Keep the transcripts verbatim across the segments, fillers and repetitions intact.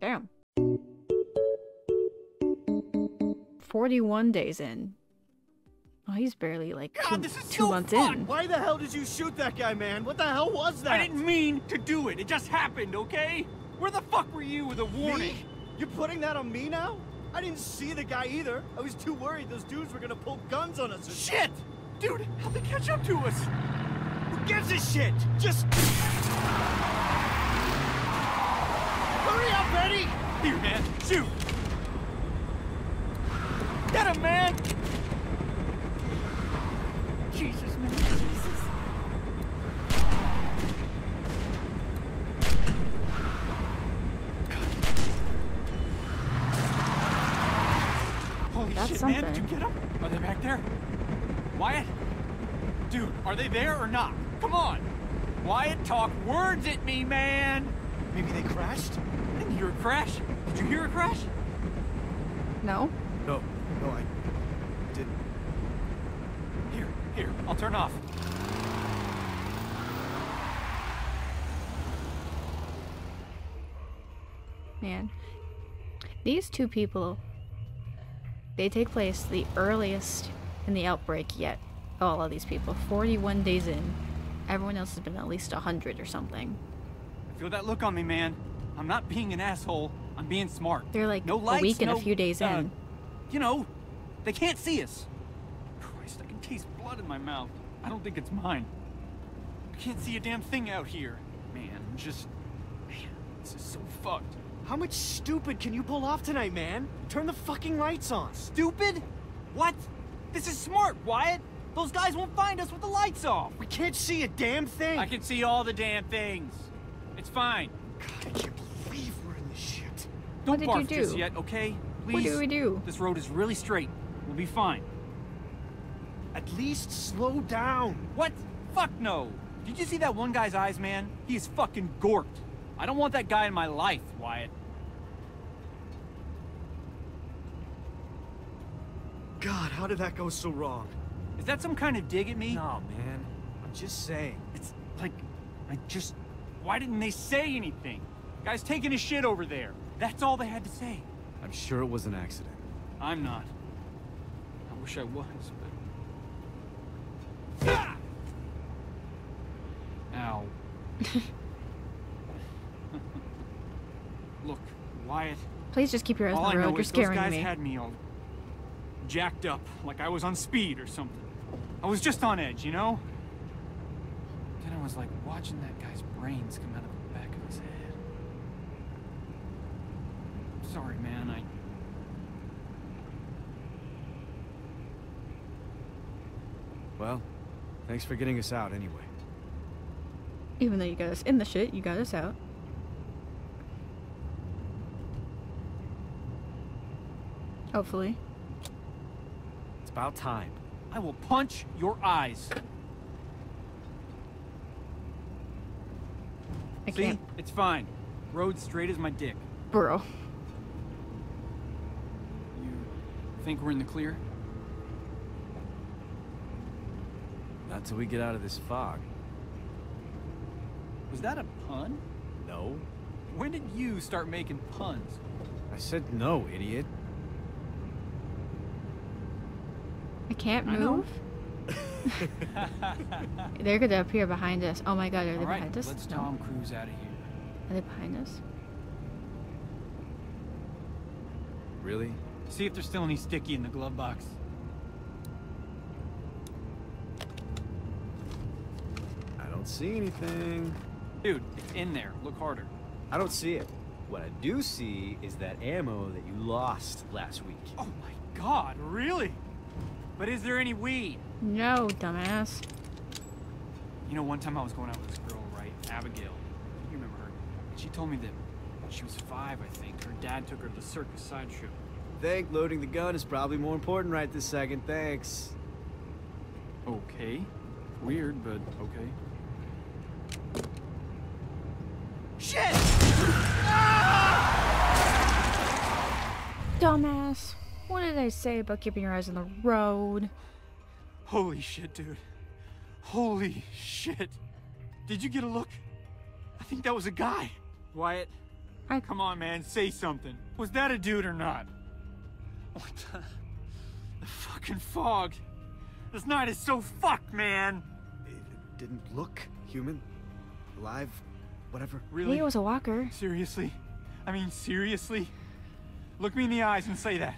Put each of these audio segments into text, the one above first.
Damn. forty-one days in. Oh, he's barely like two, God, this is two so months fun. in. Why the hell did you shoot that guy, man? What the hell was that? I didn't mean to do it. It just happened, okay? Where the fuck were you with a warning? Me? You're putting that on me now? I didn't see the guy either. I was too worried those dudes were gonna pull guns on us. Shit! Dude, how'd they catch up to us? Who gives a shit? Just... Hurry up, Eddie! Here, man. Shoot! Get him, man! Jesus, man. Jesus. Holy That's shit, something. man. Did you get him? Are they back there? Wyatt? Dude, are they there or not? Come on! Wyatt, talk words at me, man! Maybe they crashed? I didn't hear a crash. Did you hear a crash? No. No. No, I didn't. Here, here. I'll turn off. Man. These two people, they take place the earliest in the outbreak yet. All of these people. forty-one days in. Everyone else has been at least a hundred or something. Feel that look on me, man. I'm not being an asshole. I'm being smart. They're like no lights, a week and no, a few days uh, in. You know, they can't see us. Christ, I can taste blood in my mouth. I don't think it's mine. I can't see a damn thing out here. Man, I'm just... Man, this is so fucked. How much stupid can you pull off tonight, man? Turn the fucking lights on. Stupid? What? This is smart, Wyatt. Those guys won't find us with the lights off. We can't see a damn thing. I can see all the damn things. It's fine. God, I can't believe we're in this shit. Don't barf just yet, okay? Please. What do we do? This road is really straight. We'll be fine. At least slow down. What? Fuck no. Did you see that one guy's eyes, man? He is fucking gorked. I don't want that guy in my life, Wyatt. God, how did that go so wrong? Is that some kind of dig at me? No, man. I'm just saying. It's like, I just... Why didn't they say anything? Guy's taking a shit over there. That's all they had to say. I'm sure it was an accident. I'm not. I wish I was, but... Ah! Ow. Look, Wyatt... Please just keep your eyes on the road. You're scaring me. All I know is those guys had me all jacked up, like I was on speed or something. I was just on edge, you know? Then I was like watching that guy's brains come out of the back of his head. Sorry, man, I... Well, thanks for getting us out anyway. Even though you got us in the shit, you got us out. Hopefully. It's about time. I will punch your eyes. I See? Can't. It's fine. Road straight as my dick. Bro. You think we're in the clear? Not till we get out of this fog. Was that a pun? No. When did you start making puns? I said no, idiot. I can't move? I They're gonna appear behind us. Oh my god, are they right, behind us? Let's no. Tom Cruise out of here. Are they behind us? Really? See if there's still any sticky in the glove box. I don't see anything. Dude, it's in there. Look harder. I don't see it. What I do see is that ammo that you lost last week. Oh my god, really? But is there any weed? No, dumbass. You know, one time I was going out with this girl, right? Abigail. You remember her. And she told me that when she was five, I think, her dad took her to the circus sideshow. Think loading the gun is probably more important right this second, thanks. Okay. Weird, but okay. Shit! Ah! Dumbass. What did I say about keeping your eyes on the road? Holy shit, dude. Holy shit. Did you get a look? I think that was a guy. Wyatt, I... Come on, man, say something. Was that a dude or not? What the... The fucking fog. This night is so fucked, man. It didn't look human, alive, whatever. Really? He was a walker. Seriously? I mean, seriously? Look me in the eyes and say that.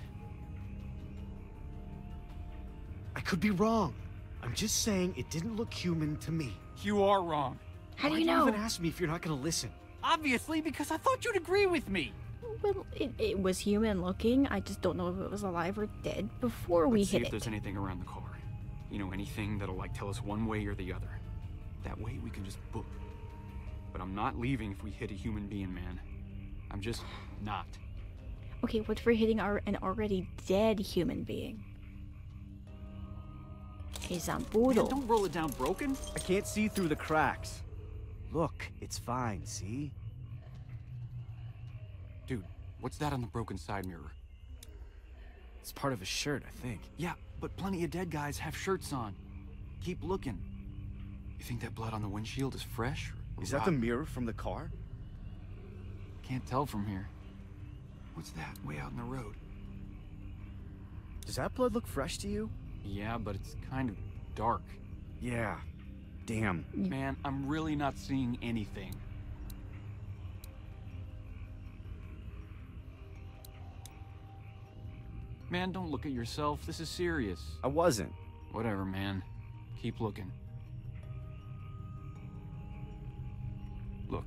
I could be wrong. I'm just saying it didn't look human to me. You are wrong. How do you know? Why do you even ask me if you're not gonna listen? Obviously, because I thought you'd agree with me. Well, it, it was human looking. I just don't know if it was alive or dead before we hit it. Let's see if there's anything around the car. You know, anything that'll like tell us one way or the other. That way we can just book. But I'm not leaving if we hit a human being, man. I'm just not. Okay, what if we're hitting our, an already dead human being? A Zambudo. Don't roll it down broken. I can't see through the cracks. Look, it's fine, see? Dude, what's that on the broken side mirror? It's part of a shirt, I think. Yeah, but plenty of dead guys have shirts on. Keep looking. You think that blood on the windshield is fresh? Or is that the mirror from the car? Can't tell from here. What's that way out in the road? Does that blood look fresh to you? Yeah, but it's kind of dark. Yeah. Damn. Man, I'm really not seeing anything. Man, don't look at yourself. This is serious. I wasn't. Whatever, man. Keep looking. Look,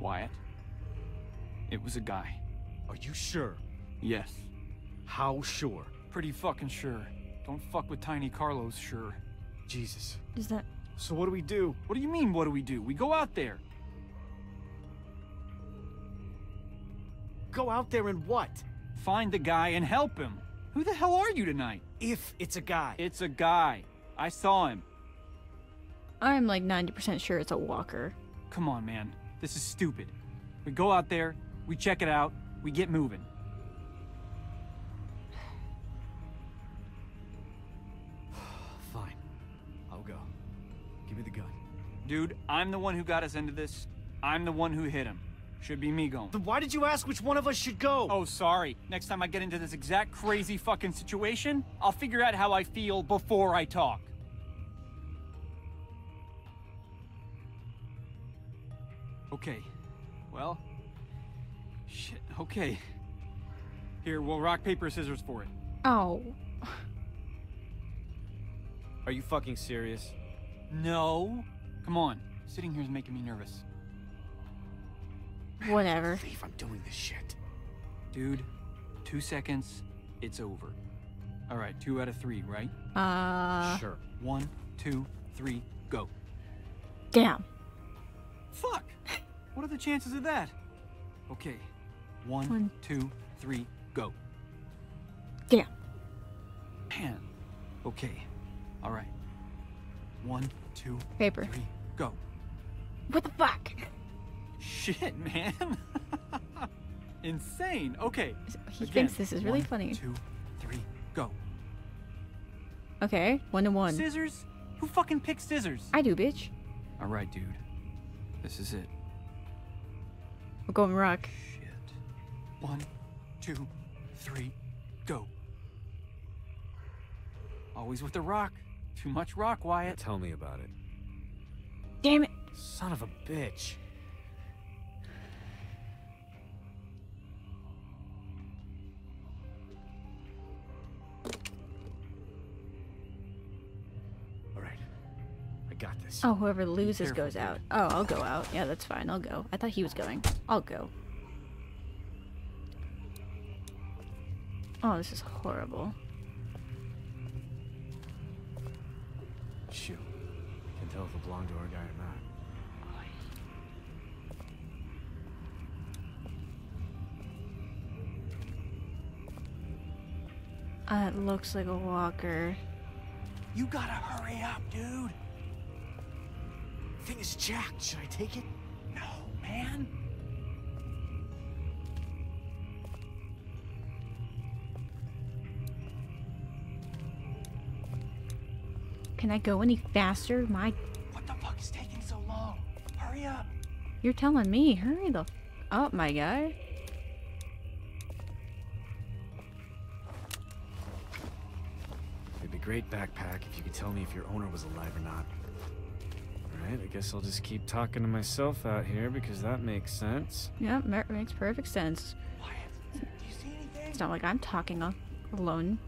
Wyatt. It was a guy. Are you sure? Yes. How sure? Pretty fucking sure. Don't fuck with Tiny Carlos, sure. Jesus. Is that... So what do we do? What do you mean, what do we do? We go out there. Go out there and what? Find the guy and help him. Who the hell are you tonight? If it's a guy. It's a guy. I saw him. I'm like ninety percent sure it's a walker. Come on, man. This is stupid. We go out there, we check it out, we get moving. Fine. I'll go. Give me the gun. Dude, I'm the one who got us into this. I'm the one who hit him. Should be me going. Then why did you ask which one of us should go? Oh, sorry. Next time I get into this exact crazy fucking situation, I'll figure out how I feel before I talk. Okay. Well... Shit, okay. Here, we'll rock, paper, scissors for it. Oh. Are you fucking serious? No. Come on. Sitting here is making me nervous. Man, whatever. I can't believe I'm doing this shit. Dude, two seconds, it's over. Alright, two out of three, right? Uh... Sure. One, two, three, go. Damn. Fuck! What are the chances of that? Okay. One, One. two, three, go. Yeah. Man. Okay. Alright. One, two, Paper. three, go. What the fuck? Shit, man. Insane. Okay. He Again. thinks this is really one, funny. Two, three, go. Okay. One to one. Scissors? Who fucking picks scissors? I do, bitch. Alright, dude. This is it. We're going rock. Shit. One, two, three, go. Always with the rock. Too much rock, Wyatt. Now tell me about it. Damn it. Son of a bitch. Got this. Oh, whoever loses goes out. Oh, I'll go out. Yeah, that's fine. I'll go. I thought he was going. I'll go. Oh, this is horrible. Shoot. Can't tell if it belonged to our guy or not. Uh, it looks like a walker. You gotta hurry up, dude. Thing is jacked. Should I take it? No, man. Can I go any faster? My... What the fuck is taking so long? Hurry up. You're telling me. Hurry the up, my guy. It'd be great, backpack, if you could tell me if your owner was alive or not. Alright, I guess I'll just keep talking to myself out here because that makes sense. Yeah, that makes perfect sense. Wyatt, do you see anything? It's not like I'm talking alone.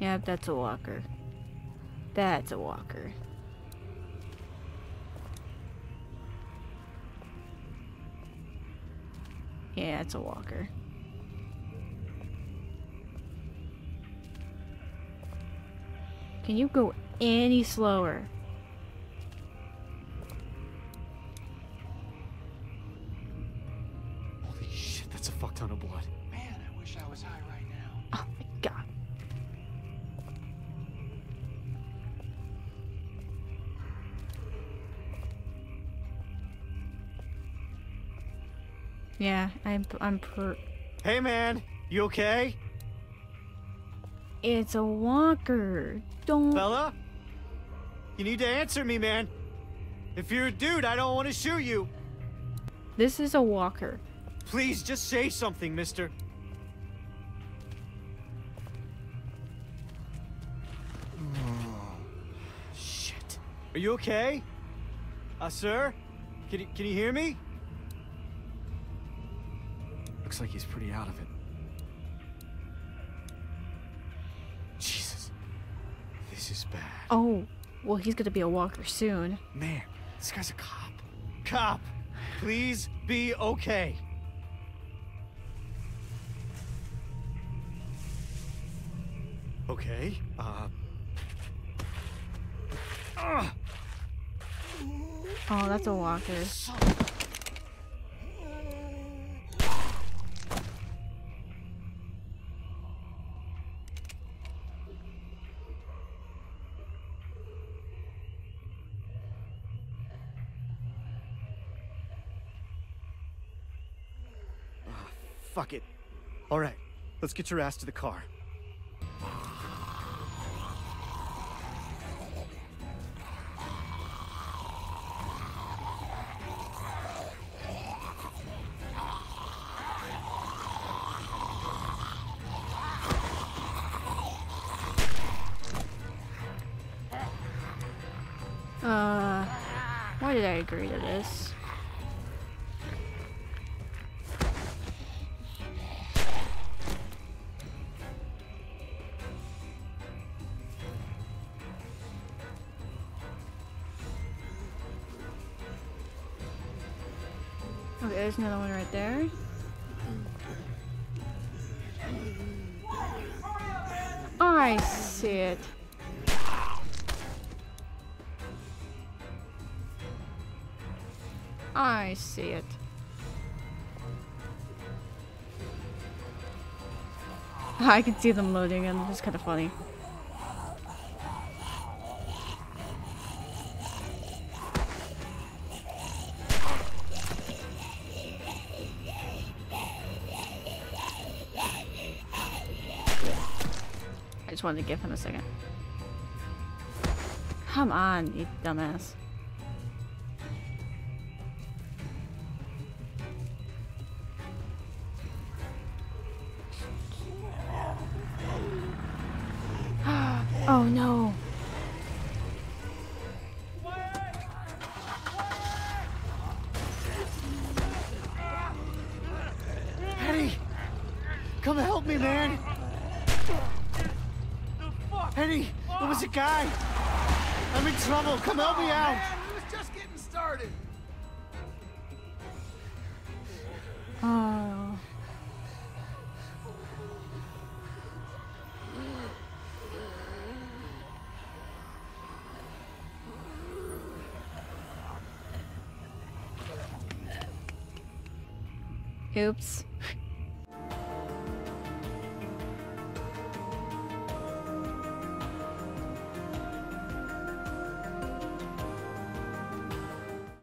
Yeah, that's a walker. That's a walker. Yeah, it's a walker. Can you go any slower? Holy shit, that's a fuck ton of blood. Man, I wish I was high right now. Oh my god. Yeah, I'm I'm per- Hey man, you okay? It's a walker. Don't- Fella? You need to answer me, man. If you're a dude, I don't want to shoot you. This is a walker. Please, just say something, mister. Oh, shit. Are you okay? Uh, sir? Can you, can you hear me? Looks like he's pretty out of it. Jesus. This is bad. Oh, well, he's gonna be a walker soon. Man, this guy's a cop. Cop, please be okay. Okay, uh... Oh, that's a walker. Fuck it. All right, let's get your ass to the car. Uh, why did I agree to this? Okay, there's another one right there. I see it. I see it. I can see them loading and it's kind of funny. I just wanted to give him a second. Come on, you dumbass. Oh no. Penny! Come help me, man! Penny, there was a guy. I'm in trouble. Come help me out. Man, he was just getting started. Oh. Oops.